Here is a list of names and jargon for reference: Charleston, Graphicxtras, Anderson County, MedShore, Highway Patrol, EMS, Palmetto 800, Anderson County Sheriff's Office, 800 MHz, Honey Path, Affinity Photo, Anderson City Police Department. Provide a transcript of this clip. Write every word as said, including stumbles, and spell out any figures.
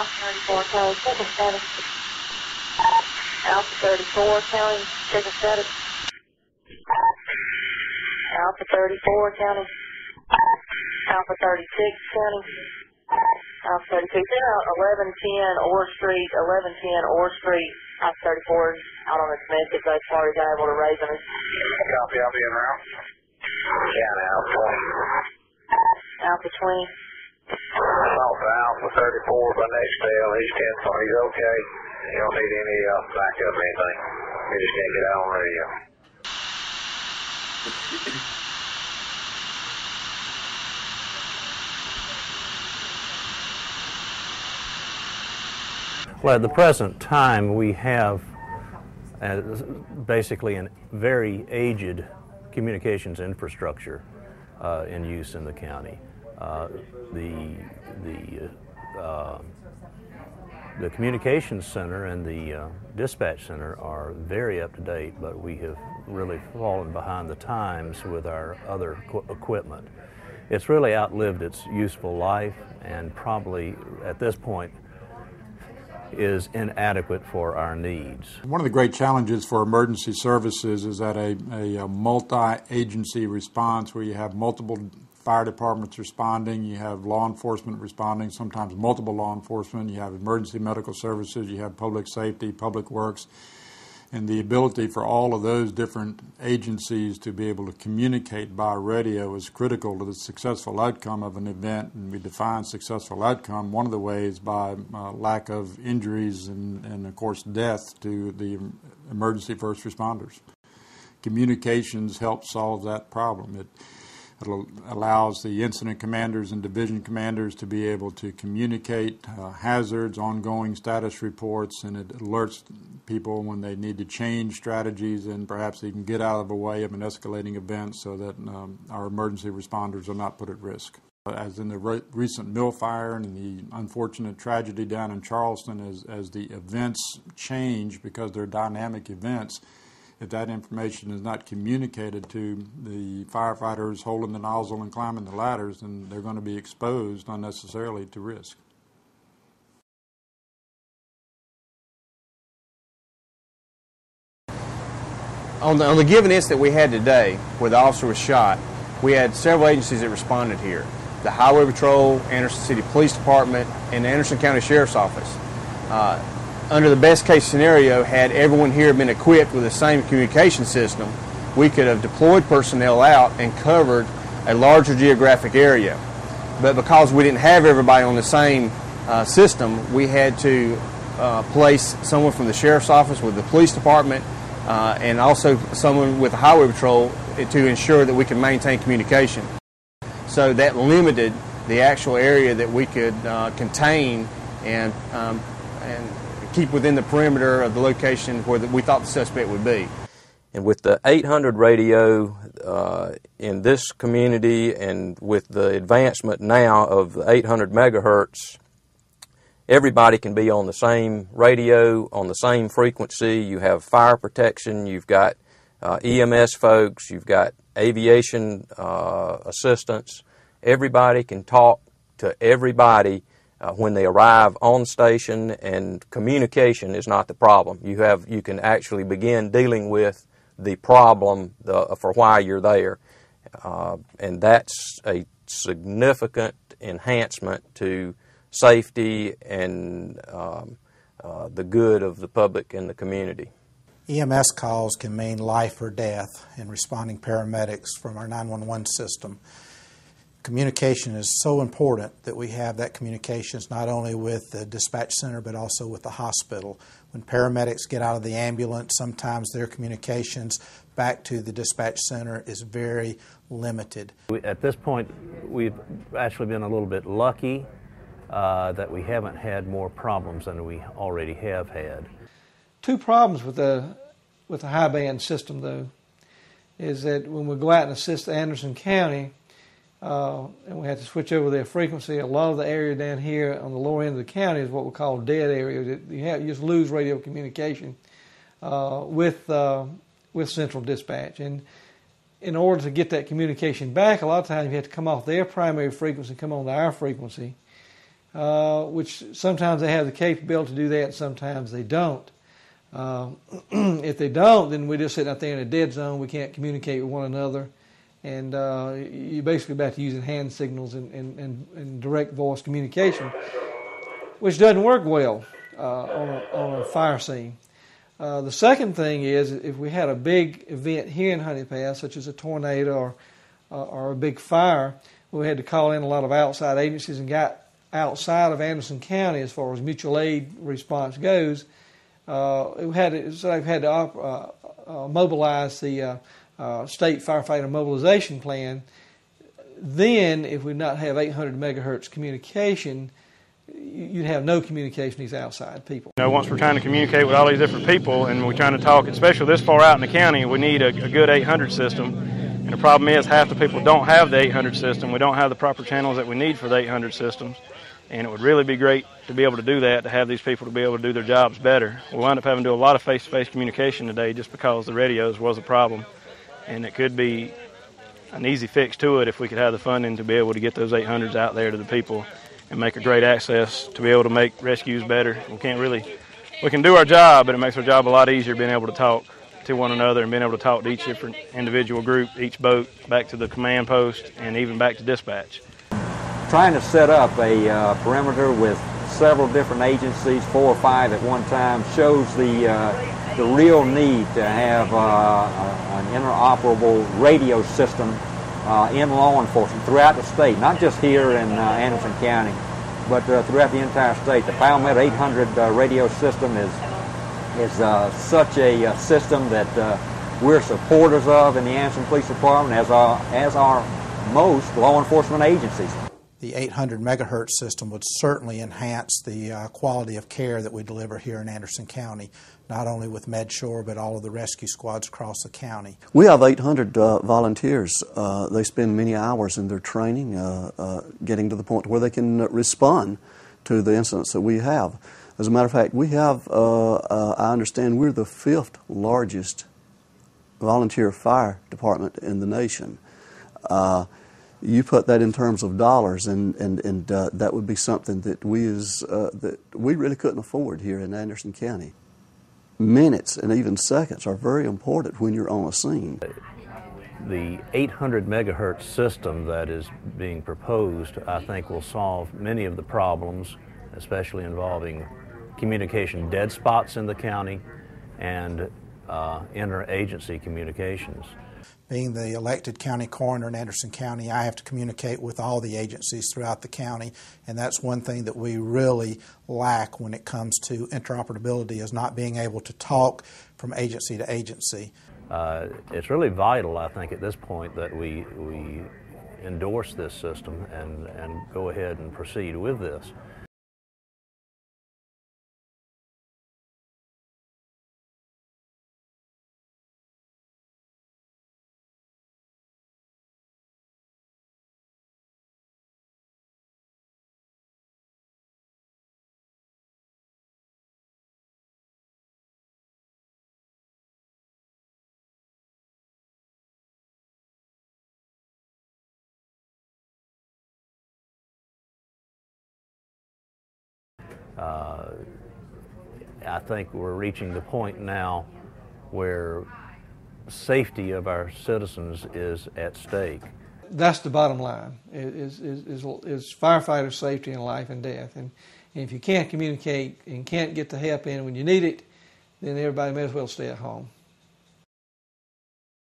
nine thirty-four, county chicken status. Alpha thirty-four, county chicken status. Alpha thirty-four, county. Alpha thirty-six, county. Alpha thirty-six, they're out eleven ten Orr Street, eleven ten Orr Street. Alpha thirty-four is out on the domestic, so as far as I'm able to raise them. Copy, I'll be in route. Yeah, now, Alpha twenty. Alpha twenty. Alpha, Alpha thirty-four by next tail, he's ten forty, he's okay. You don't need any uh, backup or anything. You just can't get out on radio. Well, at the present time, we have uh, basically a very aged communications infrastructure uh, in use in the county. Uh, the the uh, the communications center and the uh, dispatch center are very up to date, but we have really fallen behind the times with our other qu equipment. It's really outlived its useful life, and probably at this point is inadequate for our needs. One of the great challenges for emergency services is that a, a, a multi-agency response where you have multiple fire departments responding, you have law enforcement responding, sometimes multiple law enforcement, you have emergency medical services, you have public safety, public works, and the ability for all of those different agencies to be able to communicate by radio is critical to the successful outcome of an event, and we define successful outcome one of the ways by uh, lack of injuries and, and, of course, death to the emergency first responders. Communications help solve that problem. It, it allows the incident commanders and division commanders to be able to communicate uh, hazards, ongoing status reports, and it alerts people when they need to change strategies and perhaps even get out of the way of an escalating event so that um, our emergency responders are not put at risk. As in the re recent mill fire and the unfortunate tragedy down in Charleston, as, as the events change because they're dynamic events, if that information is not communicated to the firefighters holding the nozzle and climbing the ladders, then they're going to be exposed unnecessarily to risk. On the, on the given incident we had today where the officer was shot, we had several agencies that responded here. The Highway Patrol, Anderson City Police Department, and the Anderson County Sheriff's Office. Uh, Under the best case scenario, had everyone here been equipped with the same communication system, we could have deployed personnel out and covered a larger geographic area. But because we didn't have everybody on the same uh, system, we had to uh, place someone from the Sheriff's Office with the Police Department uh, and also someone with the Highway Patrol to ensure that we could maintain communication. So that limited the actual area that we could uh, contain and, um, and keep within the perimeter of the location where the, we thought the suspect would be. And with the eight hundred radio uh, in this community and with the advancement now of the eight hundred megahertz, everybody can be on the same radio, on the same frequency. You have fire protection, you've got uh, E M S folks, you've got aviation uh, assistance. Everybody can talk to everybody Uh, when they arrive on station, and communication is not the problem. You have you can actually begin dealing with the problem the, for why you're there, uh, and that's a significant enhancement to safety and um, uh, the good of the public and the community. E M S calls can mean life or death, and responding paramedics from our nine one one system. Communication is so important that we have that communications not only with the dispatch center but also with the hospital. When paramedics get out of the ambulance, sometimes their communications back to the dispatch center is very limited. We, at this point, we've actually been a little bit lucky uh, that we haven't had more problems than we already have had. Two problems with the, with the high-band system, though, is that when we go out and assist Anderson County, Uh, and we had to switch over their frequency. A lot of the area down here on the lower end of the county is what we call dead area. You, have, you just lose radio communication uh, with, uh, with central dispatch. And in order to get that communication back, a lot of times you have to come off their primary frequency and come on to our frequency. uh, which sometimes they have the capability to do that, sometimes they don't. Um, if they don't, then we're just sitting out there in a dead zone. We can't communicate with one another. And uh, you're basically back to using hand signals and, and, and, and direct voice communication, which doesn't work well uh, on, a, on a fire scene. Uh, the second thing is, if we had a big event here in Honey Path, such as a tornado or, uh, or a big fire, we had to call in a lot of outside agencies and got outside of Anderson County as far as mutual aid response goes. Uh, we had to, so I've had to op, uh, uh, mobilize the uh, uh, state firefighter mobilization plan. Then, if we not have eight hundred megahertz communication, you'd have no communication with these outside people. You know, once we're trying to communicate with all these different people and we're trying to talk, especially this far out in the county, we need a, a good eight hundred system. And the problem is half the people don't have the eight hundred system. We don't have the proper channels that we need for the eight hundred systems. And it would really be great to be able to do that, to have these people to be able to do their jobs better. We wound up having to do a lot of face-to-face communication today just because the radios was a problem. And it could be an easy fix to it if we could have the funding to be able to get those eight hundreds out there to the people and make a great access to be able to make rescues better. We can't really, we can do our job, but it makes our job a lot easier being able to talk to one another and being able to talk to each different individual group, each boat, back to the command post, and even back to dispatch. Trying to set up a uh, perimeter with several different agencies, four or five at one time, shows the, uh, the real need to have uh, an interoperable radio system Uh, in law enforcement throughout the state, not just here in uh, Anderson County, but uh, throughout the entire state. The Palmetto eight hundred uh, radio system is is uh, such a uh, system that uh, we're supporters of in the Anderson Police Department, as are, as are most law enforcement agencies. The eight hundred megahertz system would certainly enhance the uh, quality of care that we deliver here in Anderson County, not only with MedShore, but all of the rescue squads across the county. We have eight hundred uh, volunteers. Uh, they spend many hours in their training, uh, uh, getting to the point where they can respond to the incidents that we have. As a matter of fact, we have, uh, uh, I understand, we're the fifth largest volunteer fire department in the nation. Uh, You put that in terms of dollars, and, and, and uh, that would be something that we, as, uh, that we really couldn't afford here in Anderson County. Minutes and even seconds are very important when you're on a scene. The eight hundred megahertz system that is being proposed, I think, will solve many of the problems, especially involving communication dead spots in the county and uh, interagency communications. Being the elected county coroner in Anderson County, I have to communicate with all the agencies throughout the county, and that's one thing that we really lack when it comes to interoperability, is not being able to talk from agency to agency. Uh, it's really vital, I think, at this point that we, we endorse this system and, and go ahead and proceed with this. Uh, I think we're reaching the point now where safety of our citizens is at stake. That's the bottom line, is, is, is, is firefighter safety and life and death. And, and if you can't communicate and can't get the help in when you need it, then everybody may as well stay at home.